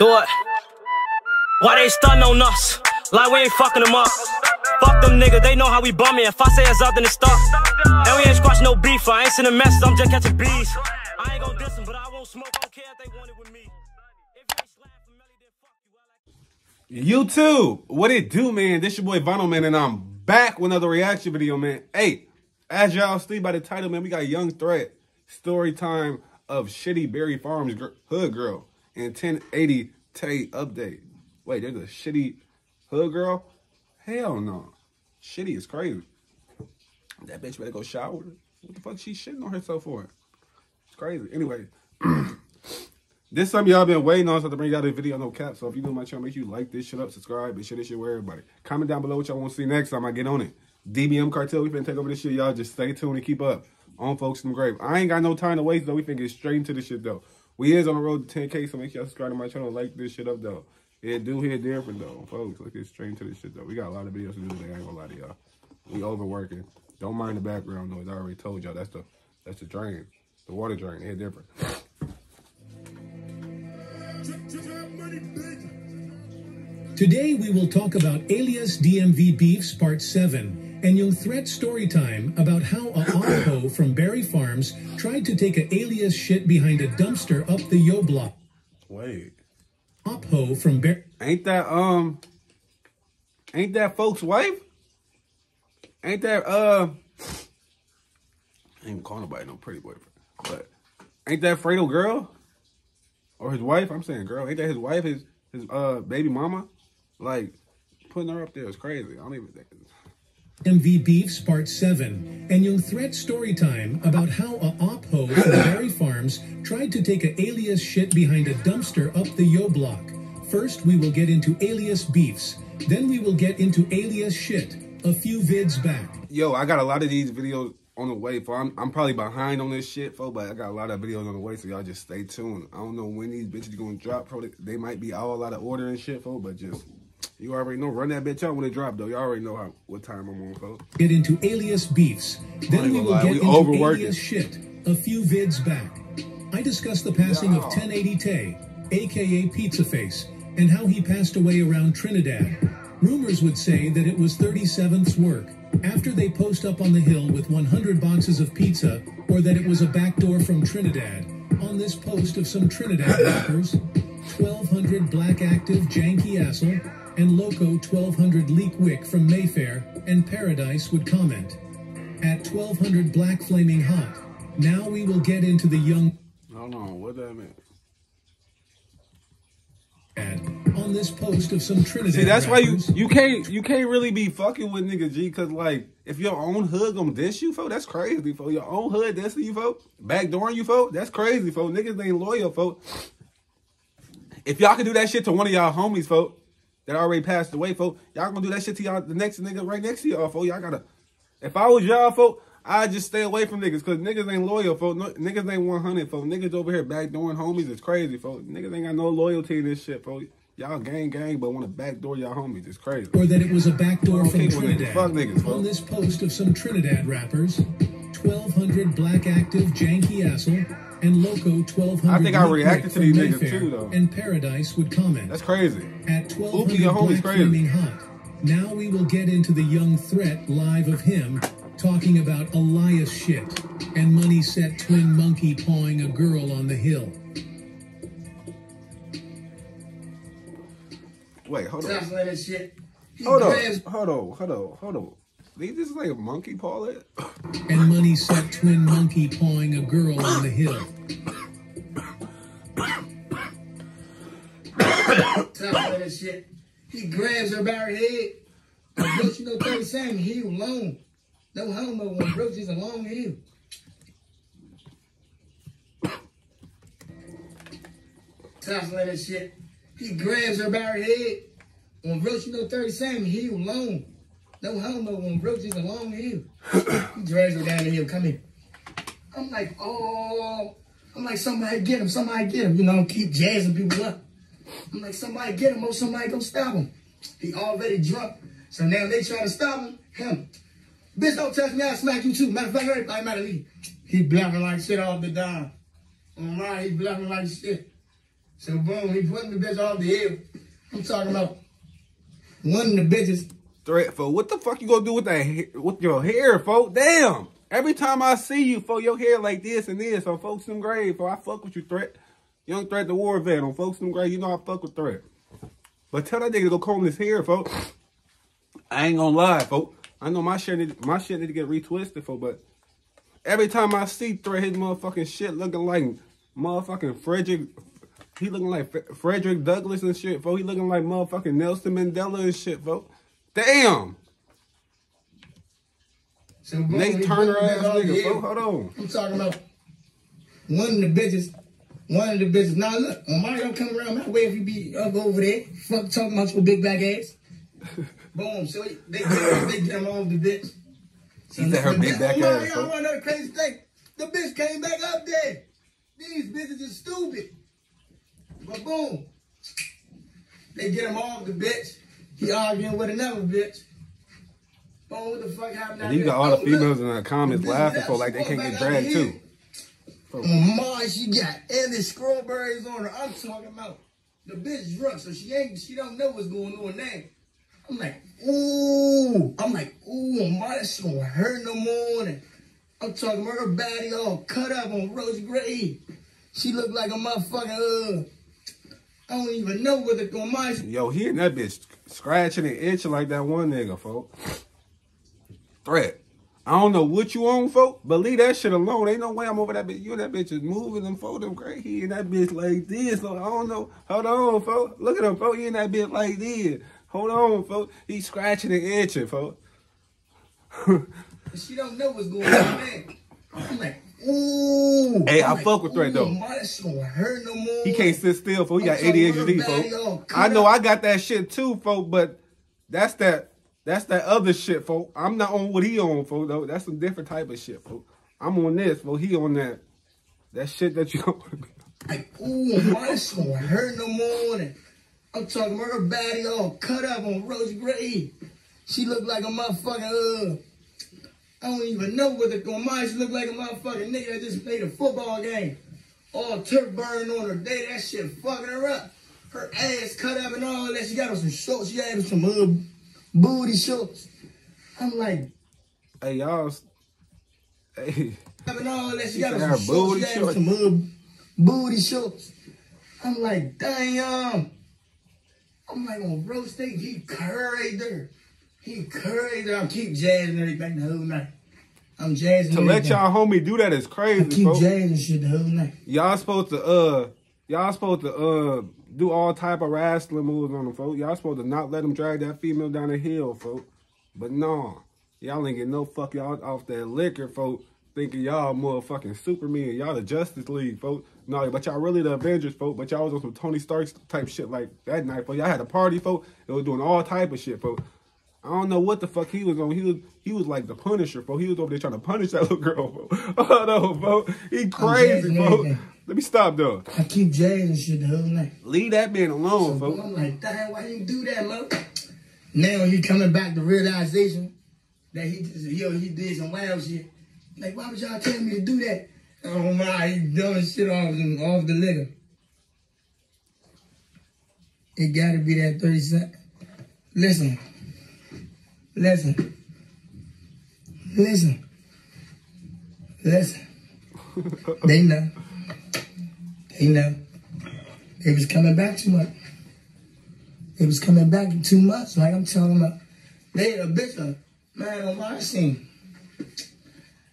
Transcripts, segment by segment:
Do it. Why they stuntin' on us? Like we ain't fucking them up. Fuck them niggas, they know how we bummin'. If I say it's up, then it's stuck. And we ain't squash no beef, I ain't sending messages, I'm just catching bees. I ain't gon' diss them, but I won't smoke, don't care if they want it with me. You too. What it do, man? This your boy Vano, man, and I'm back with another reaction video, man. Hey, as y'all see by the title, man, we got Yung Threat, story time of shitty Barry Farms hood girl and 1080 Tay update. Wait, there's a shitty hood girl? Hell no. Shitty is crazy. That bitch better go shower. What the fuck she shitting on herself for? It's crazy. Anyway. This is something y'all been waiting on, so to bring y'all this video, no cap. So if you do my channel, make sure you like this shit up, subscribe, and share this shit with everybody. Comment down below what y'all want to see next time I get on it. DBM Cartel, we finna take over this shit, y'all. Just stay tuned and keep up. On Folks in the Grave. I ain't got no time to waste, though. We finna get straight into this shit, though. We is on the road to 10K, so make sure y'all subscribe to my channel, like this shit up, though. It do hit different, though. Folks, let's get straight into this shit, though. We got a lot of videos to do today, I ain't gonna lie to y'all. We overworking. Don't mind the background noise. I already told y'all, that's the drain. The water drain, it hit different. Today we will talk about Alias DMV Beefs Part 7 and Yung Threat Storytime about how a Onho from Barry Farms tried to take an alias shit behind a dumpster up the Yo block. Wait. Opho from Barry... Ain't that folks' wife? Ain't that, I ain't calling nobody no pretty boyfriend, but ain't that Fredo girl? Or his wife? I'm saying girl. Ain't that his wife, his baby mama? Like, putting her up there is crazy. I don't even think it's... MV Beefs Part 7 and Yung Threat Storytime about how a opho from Barry Farms tried to take an alias shit behind a dumpster up the Yo block. First, we will get into alias beefs. Then we will get into alias shit. A few vids back. Yo, I got a lot of these videos on the way, for I'm probably behind on this shit, folks, but I got a lot of videos on the way, so y'all just stay tuned. I don't know when these bitches gonna drop, probably they might be all out of order and shit, folks, but just you already know, run that bitch out when it drop, though. Y'all already know what time I'm on, folks. Get into alias beefs, then we will get into alias shit. A few vids back, I discussed the passing of 1080 Tay, aka Pizza Face, and how he passed away around Trinidad. Rumors would say that it was 37th's work, after they post up on the hill with 100 boxes of pizza, or that it was a backdoor from Trinidad. On this post of some Trinidad rappers, 1200 Black Active Janky Assel and Loco 1200 Leak Wick from Mayfair and Paradise would comment. At 1200 Black Flaming Hot, now we will get into the Yung... Hold on, what that mean? On this post of some Trinidad. See, that's rappers. Why you can't really be fucking with nigga G, cause like if your own hood gonna diss you, fo, that's crazy, fo. Your own hood dissing you, fo, backdooring you, fo, that's crazy, fo. Niggas ain't loyal, fo. If y'all can do that shit to one of y'all homies, fo, that already passed away, fo, y'all gonna do that shit to y'all the next nigga right next to y'all, fo. Y'all gotta. If I was y'all, fo, I'd just stay away from niggas, cause niggas ain't loyal, fo. No, niggas ain't 100, fo. Niggas over here backdooring homies is crazy, fo. Niggas ain't got no loyalty in this shit, fo. Y'all gang, but want to backdoor y'all homies. It's crazy. Or that it was a backdoor from Trinidad. Fuck niggas, on this post of some Trinidad rappers, 1200 Black Active Janky Assel and Loco 1200. I think I reacted to these niggas too, though. And Paradise would comment. That's crazy. At 1200 Black Flaming Hot. Now we will get into the Yung Threat live of him talking about Elias shit and money set twin monkey pawing a girl on the hill. Wait, hold on. Hold on. They just like a monkey paw it. And money set twin monkey pawing a girl on the hill. Top of that shit. He grabs her by her head. Bitch, you know, 37 heel long. No homo when bro, she's a long heel. Top of that shit. He grabs her by her head. On Roach, you know, 37 heel long. No homo on Roach is a long heel. He drags her down the hill. Come here. I'm like, oh. I'm like, somebody get him. Somebody get him. You know, I don't keep jazzing people up. I'm like, somebody get him or somebody go stop him. He already drunk. So now they try to stop him. Bitch, don't touch me. I'll smack you too. Matter of fact, everybody might leave. He blabbing like shit all the time. All right, he blabbing like shit. So boom, he putting the bitch off the hill. I'm talking about one of the bitches. Threat, fool. What the fuck you gonna do with that? With your hair, fool? Damn. Every time I see you, fool, your hair like this and this. So folks in grave, fool. I fuck with you, Threat. Young Threat, the war vet. On folks in grave, you know I fuck with Threat. But tell that nigga to go comb his hair, fool. I ain't gonna lie, fool. I know my shit need to get retwisted, fool. But every time I see Threat, his motherfucking shit looking like motherfucking Frederick. He looking like Frederick Douglass and shit, fool. He looking like motherfucking Nelson Mandela and shit, fool. Damn. So Nate Turner ass nigga, fool. Hold on. I'm talking about one of the bitches. One of the bitches. Now look, when Mario come around my way, if you be up over there, fuck talking about your big black ass. Boom. So they get him off the bitch. She said her big black ass. Y'all want another crazy thing? The bitch came back up there. These bitches are stupid. But boom, they get him off the bitch. He arguing with another bitch. Boom, what the fuck happened? And you got all the females in the comments laughing for like they can't get dragged too. Ma, she got any strawberries on her. I'm talking about the bitch drunk, so she don't know what's going on now. I'm like, ooh, Ma, that's gonna hurt in the morning. I'm talking about her body all cut up on rose grade. She looked like a motherfucking, I don't even know what it's going on. Yo, hearing that bitch scratching and itching like that one nigga, folk. Threat. I don't know what you on, folk, but leave that shit alone. Ain't no way I'm over that bitch. You and that bitch is moving them, folk. Them great. He and that bitch like this. So I don't know. Hold on, folk. Look at him, folk. He and that bitch like this. Hold on, folk. He scratching and itching, folk. She don't know what's going on, man. I'm like, ooh. Hey, I fuck with Threat, though. He can't sit still, fool. He got ADHD, fool. I know I got that shit, too, fool, but that's that other shit, fool. I'm not on what he on, fool, though. That's some different type of shit, fool. I'm on this, fool. He on that. That shit that you don't want to be. Like, ooh, my shit's gonna hurt in the morning. I'm talking about her body all cut up on rose grade. She looked like a motherfucking, I don't even know what it's going on. She look like a motherfucking nigga that just played a football game. All turf burn on her day. That shit fucking her up. Her ass cut up and all that. She got on some shorts. She got on some booty shorts. I'm like, hey, y'all. Hey. And all that. She got on some booty shorts. She got on some booty shorts. I'm like, damn. I'm like, on roast steak, he curried her. He crazy. I keep jazzing everything the whole night. I'm jazzing to everything. Let y'all homie do that is crazy, I keep folks. Jazzing shit the whole night. Y'all supposed to do all type of wrestling moves on them, folks. Y'all supposed to not let them drag that female down the hill, folks. But nah, y'all ain't get no fuck y'all off that liquor, folks. Thinking y'all motherfucking Superman. Y'all the Justice League, folks. No, but y'all really the Avengers, folks. But y'all was on some Tony Stark type shit like that night, folks. Y'all had a party, folks. It was doing all type of shit, folks. I don't know what the fuck he was on. He was like the Punisher, bro. He was over there trying to punish that little girl, bro. Hold on, bro. He crazy, bro. Let me stop, though. I keep jazzing shit the whole night. Leave that man alone, bro. So, I'm like, damn, why you do that, bro? Now he coming back to realization that he did some wild shit. Like, why would y'all tell me to do that? Oh, my, he doing shit off the liquor. It gotta be that 30 seconds. Listen. They know. It was coming back too much. Like I'm telling them, they a bitch of, man, on my scene.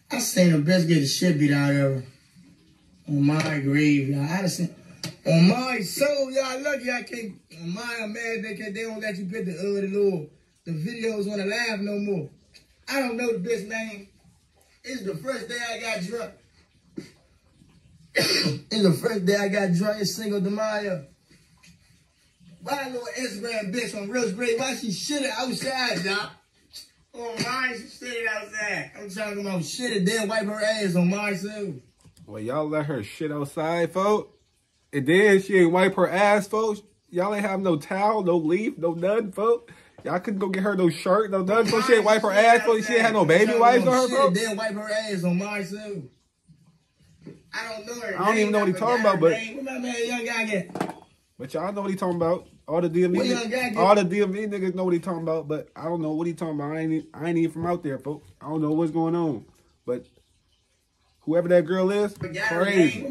I seen a bitch get the shit beat out of her. On my grave, y'all. I done seen, on my soul, y'all lucky I can't, on my man, they don't let you pick the other Lord. The videos on the live no more. I don't know the bitch name. It's the first day I got drunk. It's Cinco de Mayo. Why a little Instagram bitch on Real Grade? Why she shitted outside, y'all? On mine, she shitted outside. I'm talking about shitted, then wipe her ass on mine too. Well, y'all let her shit outside, folks. And then she ain't wipe her ass, folks. Y'all ain't have no towel, no leaf, no nothing, folks. Y'all couldn't go get her no shirt, no nothing, so she ain't wipe her ass, so she ain't had no baby wipes on her, bro. Then wipe her ass on my suit. I don't know her. I don't even know what he's talking about, but what my man young guy get? But y'all know what he talking about. All the DMV, all the DMV niggas know what he talking about, but I don't know what he talking about. I ain't even from out there, folks. I don't know what's going on. But whoever that girl is, crazy.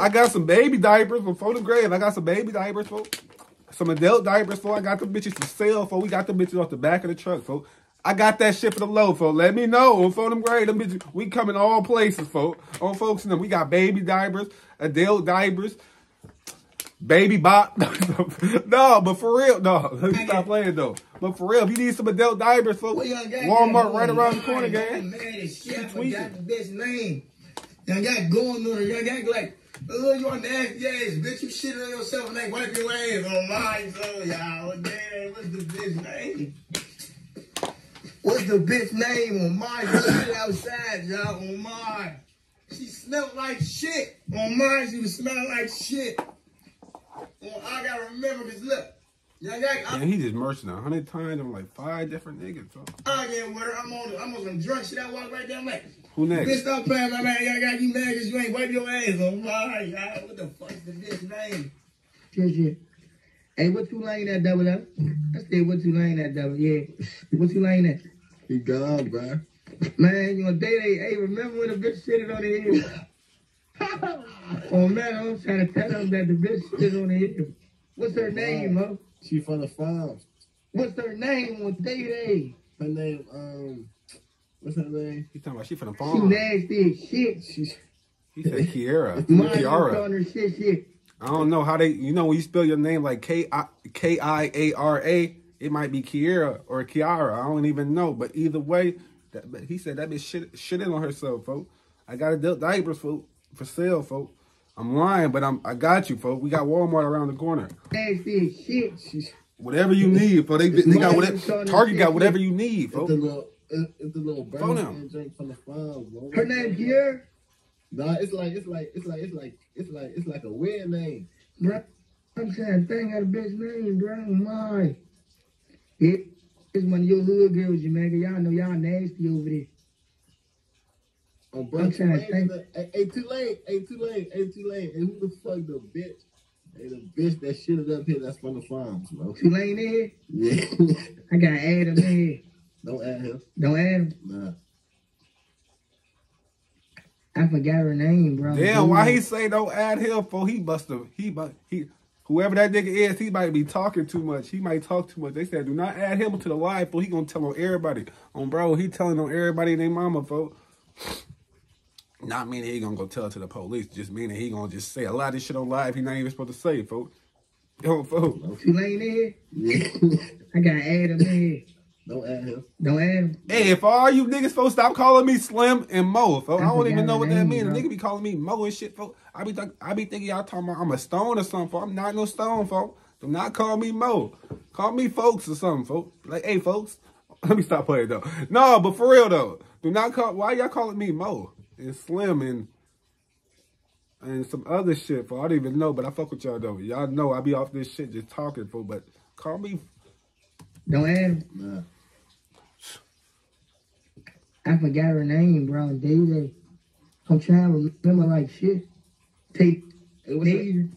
I got some baby diapers before the grave. I got some baby diapers, folks. Some adult diapers, folks. I got the bitches to sell, folks. We got the bitches off the back of the truck, folks. I got that shit for the low, folks. Let me know. On Phone them grade, them bitches. We come in all places, folks. On folks and them. We got baby diapers, adult diapers, baby bop. No, but for real. No, stop playing, though. But for real, if you need some adult diapers, folks, Walmart right around the corner, gang. Y'all got going on. Y'all got like, oh, you want nasty ass, bitch. You shitting on yourself and like wipe your ass on my soul, y'all. Damn, what's the bitch name? What's the bitch name on my shit outside, y'all? On my. She smelled like shit. On mine, she was smelling like shit. Well, I gotta remember this look. Y'all got. Man, he just merching 100 times on like 5 different niggas, bro. I get with her. I'm on some drunk shit. I walk right down like. Who next? Bitch, stop playing my man. Y'all got you mad because you ain't wipe your ass on. Right, y'all. What the fuck's the bitch name? Shit. Hey, what you laying that double up? I said, what you laying that double? Yeah. What you laying that? He gone, bro. Man, you know, hey, remember when the bitch shitted on the hill? Oh, man, I'm trying to tell them that the bitch shitted on the hill. What's her name, bro? She from the farms. What's her name on Day? Her name, what's her name? He talking about she from the farm. She nasty as shit. He said Kiara. Kiara. I don't know how they, you know, when you spell your name like K-I-A-R-A, it might be Kiara or Kiara. I don't even know. But either way, but he said that bitch shitting on herself, folks. I got adult diapers, folks, for sale, folks. I'm lying, but I got you, folks. We got Walmart around the corner. Nasty as shit. Whatever you need, folks. They got whatever, Target got whatever you need, folks. It's the little brown drink from the farm, bro. Her name here? Nah, it's like a weird name, bro. I'm saying, thing got a bitch name, bro. My, it's one of your hood girls, you man. Y'all know y'all nasty over there. Oh, bro, I'm trying to think. Hey, Tulane. Hey, who the fuck the bitch? Hey, the bitch that shitted up here. That's from the farms, bro. Tulane in here? Yeah. I gotta add him in here. Don't add him. Don't add him? Nah. I forgot her name, bro. Damn, why he say don't add him for? He bust him. Whoever that nigga is, he might be talking too much. He might talk too much. They said do not add him to the live, for he gonna tell on everybody. Bro, he telling on everybody and their mama, folks. Not meaning he gonna go tell to the police. Just meaning he gonna just say a lot of this shit on live he not even supposed to say, folks. Yo, folks. Tulane in here? I gotta add him in here. Don't add him. Don't add him. Hey, if all you niggas, folks, stop calling me Slim and Mo, folks. I don't even know what that means. A nigga be calling me Mo and shit, folks. I be thinking y'all talking about I'm a stone or something, folks. I'm not no stone, folks. Do not call me Mo. Call me folks or something, folks. Like, hey, folks. Let me stop playing, though. No, but for real, though. Do not call. Why y'all calling me Mo and Slim and some other shit, folks? I don't even know, but I fuck with y'all, though. Y'all know I be off this shit just talking, folks, but call me. Don't add him. Nah. I forgot her name, bro. Day. I'm trying to remember like shit. Tay. Nah,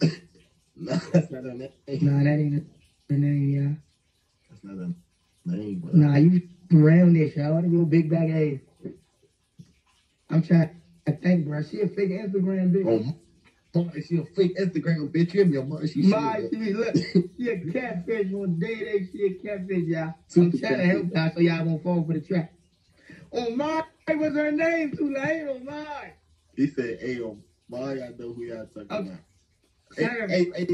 that's not her name. Nah, that ain't her name, y'all. That's not her name, bro. Nah, you around this, y'all. I your big back ass. I'm trying. I think, bro. She a fake Instagram bitch. Oh, she a fake Instagram bitch. You and your mother. She a catfish on Day. She a catfish, y'all. I'm trying to help y'all so y'all won't fall for the trap. Oh my, what's her name? Tulane, oh my. He said, hey, oh my, I know who y'all talking about. Hey,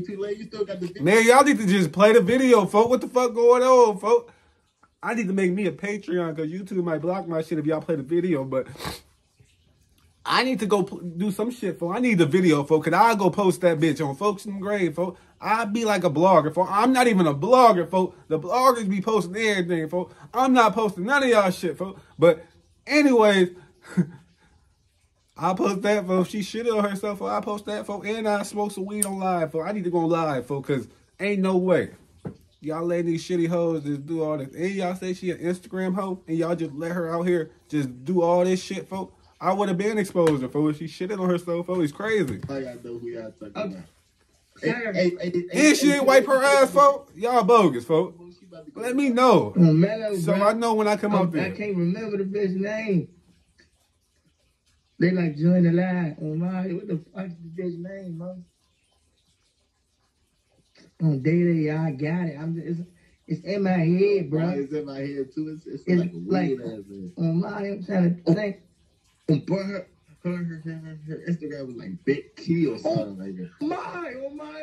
Tulane, you still got the video? Man, y'all need to just play the video, folks. What the fuck going on, folks? I need to make me a Patreon because YouTube might block my shit if y'all play the video, but I need to go do some shit, folks. I need the video, folks, because I'll go post that bitch on Folks in the Grave, folks. I be like a blogger, folks. I'm not even a blogger, folks. The bloggers be posting everything, folks. I'm not posting none of y'all shit, folks. But anyways, I post that, folks. She shitted on herself, folks. I post that, folks. And I smoke some weed on live, folks. I need to go live, folks, because ain't no way. Y'all let these shitty hoes just do all this. And y'all say she an Instagram hoe, and y'all just let her out here just do all this shit, folks. I would have been exposed if she shitted on herself. Oh, it's crazy. I gotta know who y'all talking about. If she didn't wipe her ass, folks, y'all bogus, folks. Let me know. So I know when I come out there. I can't remember the bitch's name. They like join the line. Oh my, what the fuck is the bitch's name, mom? On day I got it. It's in my head, bro. It's in my head too. It's like a weird ass man. Oh my, I'm trying to think. But her Instagram was like Big T or something like that. Oh my,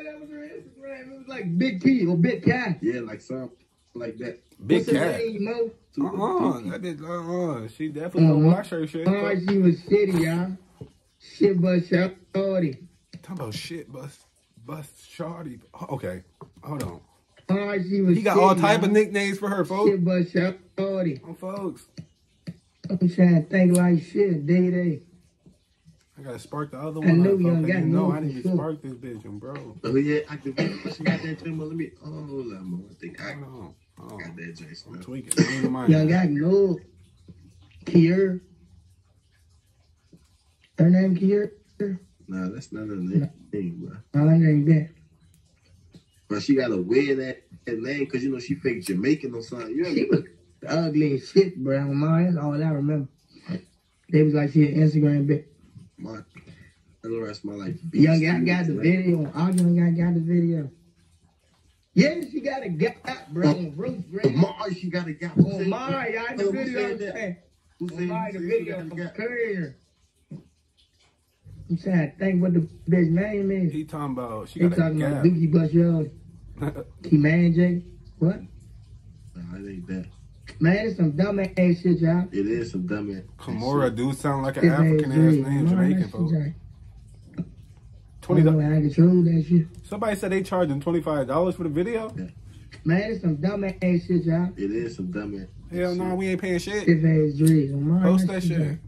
that was her Instagram. It was like Big P or Big Cat. Yeah, like something like that. Big Cat. She definitely don't watch her shit. Oh, she was shitty, y'all. Shit bust shorty. Talking about shit bust shorty. Okay, hold on. Oh, she was. He got shitty, all type of nicknames for her, folks. Shit bust shorty. Oh, folks. I'm trying to think like shit, day. I gotta spark the other one. I know you don't got no. I need to spark this bitch, bro. Oh yeah, I can. She got that joint. Let me. Oh, hold on, I think I got that joint. I'm tweaking. Y'all got no. Kier. Her name Kier. Nah, that's not her name, bro. I like that. But she got a weird ass name because you know she fake Jamaican or something. You know. The ugly shit, bro. My, that's all I remember. They was like, she an Instagram bitch. My, the rest of my life. Young guy got the video. Our young guy got the video. Yeah, she got a gap, bro. Mars, she got a gap. Oh, Mars, y'all the video. Mars, the video from Courier. I'm trying to think what the bitch name is. He talking about, she got a gap. He talking about Dookie Bus Yard. Keyman J. What? Nah, it ain't that. Man, it's some dumb ass shit, y'all. It is some dumb ass. Kimora do sound like an African ass name, Jamaican, folks. $20. Somebody said they charging $25 for the video. Yeah. Man, it's some dumb ass shit, y'all. It is some dumb ass. Hell no, we ain't paying shit. Post that shit.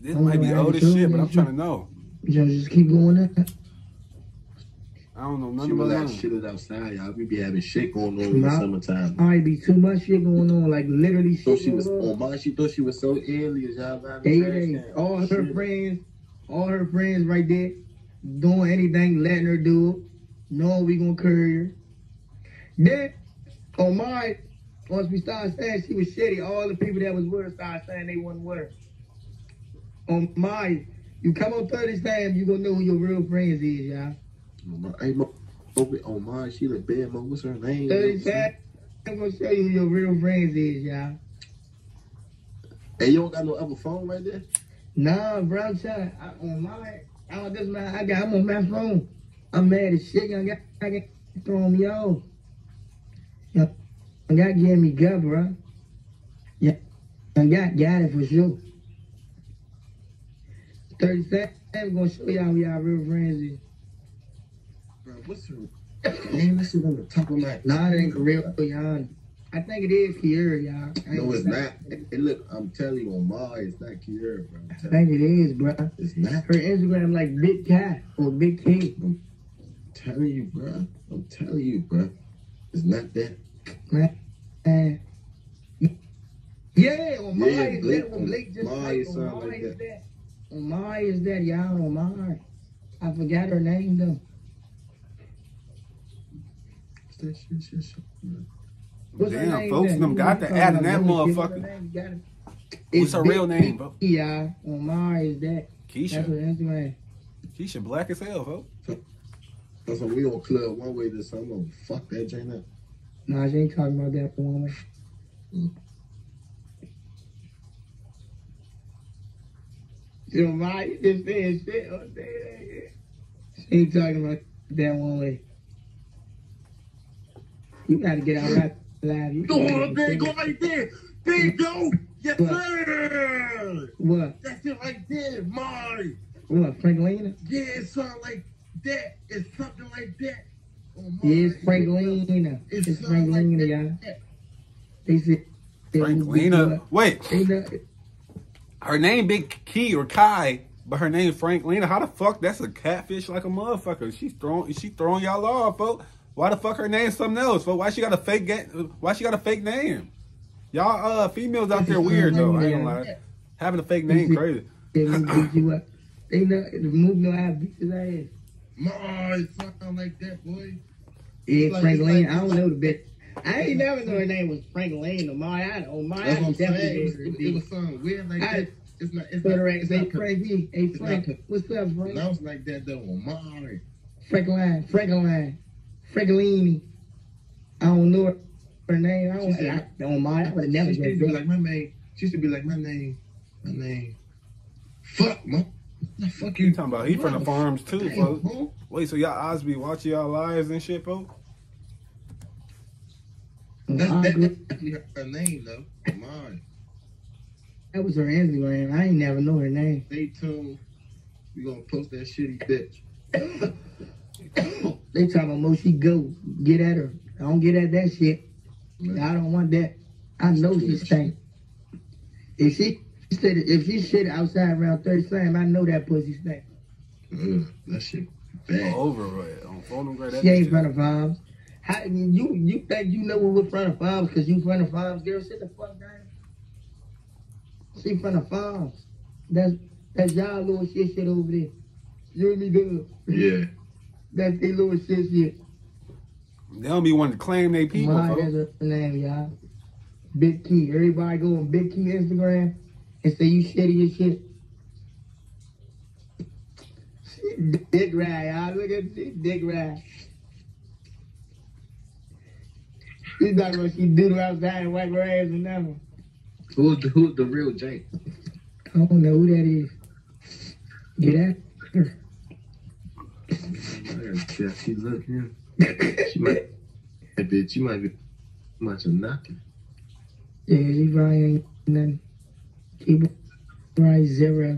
This might be old as shit, but I'm trying to know. You just keep going up. I don't know. She was like shit outside, y'all. We be having shit going on in the summertime. I be too much shit going on, like literally shit. So she was on my. She thought she was so alien, y'all. All her friends, right there, doing anything, letting her do it. No, we gonna curry her. Then, on my, once we started saying she was shitty, all the people that was with her started saying they wasn't with her. On my, you come on 30 times, you gonna know who your real friends is, y'all. Hey, oh my, she look bad, Mo. What's her name? I'm gonna show you who your real friends is, y'all. Hey, you don't got no other phone right there? Nah, bro, I'm trying. I'm on my phone. I'm mad as shit. I got throwing me off. Y'all got gave me gut, bro. Yeah, I got it for sure. 37, I'm gonna show y'all who y'all real friends is. What's her name? This is on the top of my. Nah, it ain't real, y'all. I think it is Kiera, y'all. No, it's not. It look, I'm telling you, on my, it's not Kiera, bro. I think it is, bro. It's not. Her Instagram like Big Cat or Big King. I'm telling you, bro. It's not that. Man. Yeah, on my is that. On Blake just like that. On my is that, y'all. On my. I forgot her name though. Damn, folks, them got to add in that motherfucker. What's her real name, bro? Yeah, Omar is that. Keisha. That's her Instagram. Keisha black as hell, folks. That's a real club one way this summer. Fuck that, Jane up. Nah, she ain't talking about that woman. You know why you just saying shit all day? She ain't talking about that woman. You gotta get out right live. You go, big go right there. Big go. Yes, what? Sir. What? That's it right there, Marty. What, Franklina? Yeah, it's something like that. It's something like that. Oh, yeah, it's Franklina. It's Franklina, y'all. Like they said. Franklina? Wait. Her name Big Key or Kai, but her name is Franklina. How the fuck that's a catfish like a motherfucker? She throwing y'all off, folks. Why the fuck her name is something else? But why she got a fake name? Y'all females out there weird though. I ain't gonna lie. Having a fake name, crazy. They beat you up. They not the movie know how to beat his ass. No, it sound like that, boy. Yeah, like, Frank Lane. Like, I don't know the bitch. I ain't never know her name was Frank Lane or Mariah. Oh, Mariah definitely used to be. It was something weird like that. It's not crazy. Hey, Frank, what's up, bro? I was like that, though. Mariah. Frank Lane. Franklini. I don't know her name. I don't mind. I would have never. She used to be like my name. She used to be like my name. My name. Fuck, man. The fuck you talking about? He from the farms too, folks. Wait, so y'all eyes be watching y'all lives and shit, folks? That's her name though. Come on. That was her Instagram. I ain't never know her name. Stay tuned. We gonna post that shitty bitch. They talking about she go. Get at her. I don't get at that shit. Man. I don't want that. I know she stank. If she shit outside around 30 seconds, I know that pussy stank. That shit bad. Over right. On phone right. She ain't front of Farms. How you think you know what front of Farms? Cause you front of Farms, girl. Sit the fuck down. She front of Farms. That's y'all little shit over there. You and me do. Yeah. That's they little shit. They don't be wanting to claim they people. My, that's her name, y'all. Big Key. Everybody go on Big Key Instagram and say you shitty as shit. She dick ride, y'all. Look at this dick ride. She's not gonna she doodle outside and wipe her ass and nothing. Who's the real Jake? I don't know who that is. Get at her. Yeah, she look here. She might be watching nothing. Yeah, she probably ain't nothing. She probably zero.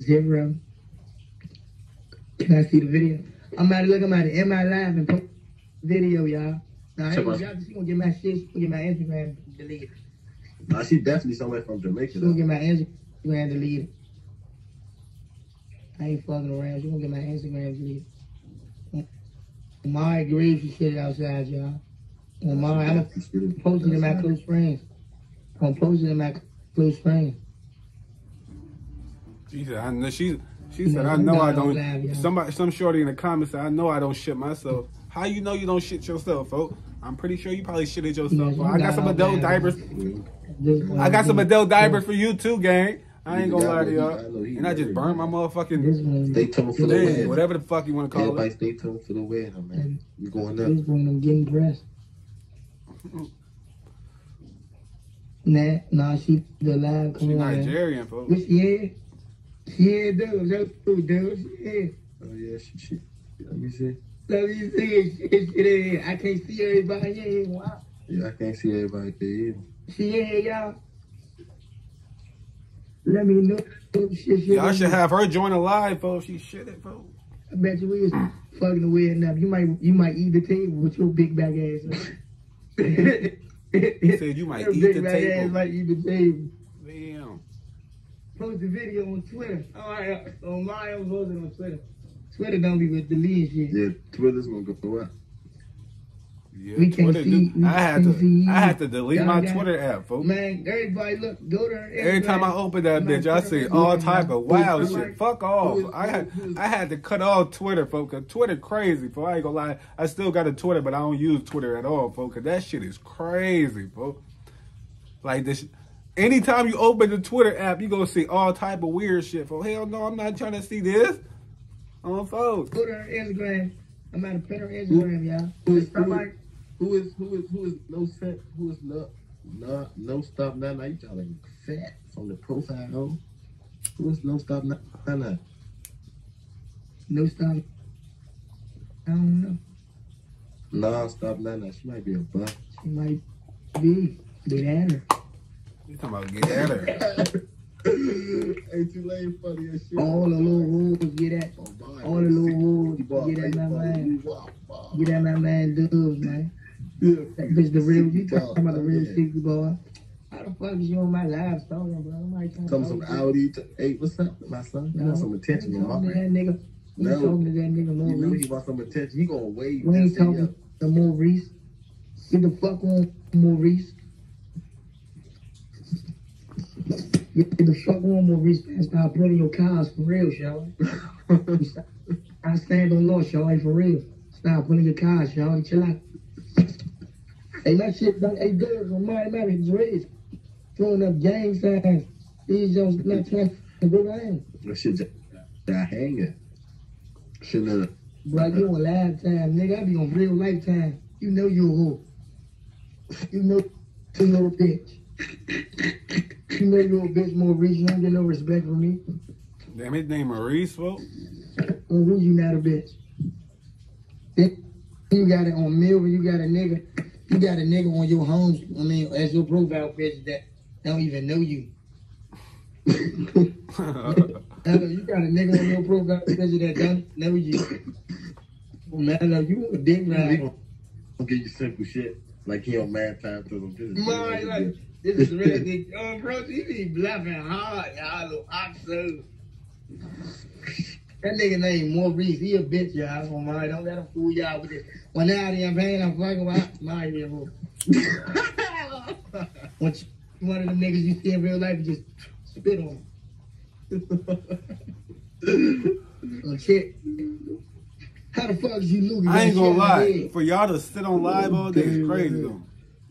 Zero. Can I see the video? I'm about to look. I'm about to end my live and post video, y'all. Now, she gonna get my shit. She gonna get my Instagram deleted. Nah, she definitely somewhere from Jamaica. She gonna get my Instagram deleted. I ain't fucking around. She gonna get my Instagram deleted. Amari Graves, she shit outside, y'all. Amari, I'm gonna post it to my close friends. She said, I know. She said, I know I don't. Somebody, some shorty in the comments said, I know I don't shit myself. How you know you don't shit yourself, folks? I'm pretty sure you probably shitted yourself. Yeah, I got some adult diapers. I got some adult diapers for you too, gang. I ain't gonna lie to y'all. And I just burned my motherfucking... Stay tuned for the wedding. Whatever the fuck you want to call it. Everybody stay tuned for the wedding, man. You going up. This one, I'm getting dressed. Nah, she alive. She Nigerian, folks. Which she is? She is, dude. That's true, dude. She is. Oh, yeah, she. Let me see. She I can't see everybody here. Wow. Yeah, I can't see everybody here either. She in here, y'all. Let me know. Y'all should have her join a live, folks. She shit it, folks. I bet you we was fucking the weird enough. You might eat the table with your big back ass. He said you might eat the table. Damn. Post the video on Twitter. All right, I'm posting on Twitter. Twitter don't be with the lead shit. Yeah, Twitter's gonna go for what? Yeah, we can't see. I had to delete my Twitter app, folks. Man, everybody, look, go to her. Every time I open that bitch, I see all type of wild shit. Fuck off. I had to cut off Twitter, folks. Cause Twitter crazy, folks. I ain't gonna lie. I still got a Twitter, but I don't use Twitter at all, folks. Cause that shit is crazy, folks. Like this. Anytime you open the Twitter app, you gonna see all type of weird shit, folks. Hell no, I'm not trying to see this. On folks. Go to her Instagram. I'm out of put her Instagram, y'all. Who is no set? Who is no stop now? You trying to fat from the profile home? Who is no stop now? No stop. I don't know. No stop now. She might be a butt. She might be. Get at her. You talking about get at her? Ain't too late funny as shit. All the little rules get at. All the little rules get at my man. Get at my man, dude, man. Yeah, that bitch, the real. You talking about the real 60 boy? How the fuck is you on my live story, bro? Nobody talking about some Audi. Hey, what's up, my son? You want some attention, you my man? Nigga, we ain't talking to that nigga more. You know you want some attention. You gonna wave. We ain't talking to Maurice. Get the fuck on, Maurice. You get the fuck on with these fans, stop putting your cars for real, Charlie. I stand on law, Charlie, for real. Stop putting your cars, Charlie. Chill out. Hey, that shit, hey, girls on my marriage is throwing up gang signs. These young not trying to go down. That shit's a hanger. Shit, no. Bro, you on live time, nigga. I be on real life time. You know you a hoe. You know you're a bitch. You know you're a bitch, Maurice. You don't get no respect from me. Damn, his name Maurice, folks. Maurice, you not a bitch. You got it on Milton. You got a nigga. You got a nigga on your homes. I mean, as your profile bitch that don't even know you. You got a nigga on your profile picture that don't know you. Oh, man, you a dick ride. I'll give you simple shit. Like he on mad time to them. This is real nigga. Oh, bro, he be bluffing hard, y'all little oxo. That nigga named Maurice. He a bitch, y'all. Right? Don't let him fool y'all with this. When now I'm paying, I'm fucking with my real one of them niggas you see in real life, you just spit on him. Oh, shit. How the fuck is you looking? I ain't gonna lie. For y'all to sit on live all day is crazy though.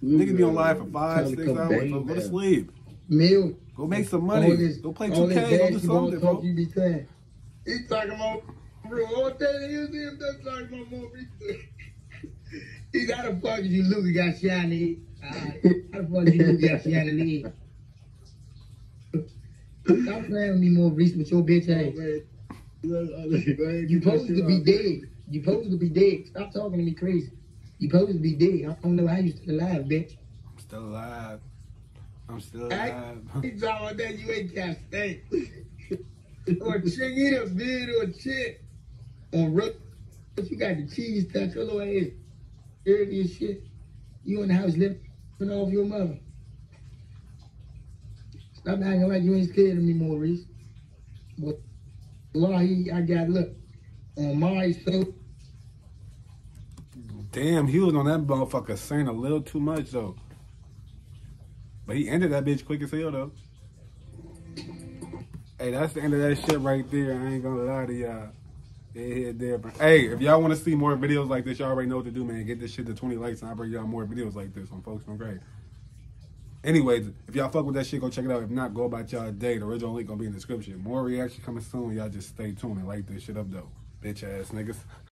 Nigga be on live for 5, 6 hours. So go to sleep. Meal. Go make some money. This, go play 2K. Go do something, bro. You be saying. He talking about bro all day. He was him just talking about more research. He how the fuck is you looking? Got shiny. How the fuck is you looking? Got shiny. Stop playing with me, Maurice, with your bitch ass. You supposed to be dead. You supposed to be dead. Stop talking to me crazy. You supposed to be dead. I don't know how you still alive, bitch. I'm still alive. I'm still alive. He's talking about that you ain't got steak. Or chick, eat a bit or chick. Or rook. But you got the cheese touch your little ass. Dirty as shit. You in the house living off your mother. Stop acting like you ain't scared of me, Maurice. But law he I got look on my soul. Damn, he was on that motherfucker saying a little too much though. But he ended that bitch quick as hell though. Hey, that's the end of that shit right there. I ain't gonna lie to y'all. Hey, if y'all wanna see more videos like this, y'all already know what to do, man. Get this shit to 20 likes and I'll bring y'all more videos like this on Folks From Grey. Anyways, if y'all fuck with that shit, go check it out. If not, go about y'all day. The original link gonna be in the description. More reaction coming soon. Y'all just stay tuned and like this shit up, though. Bitch ass niggas.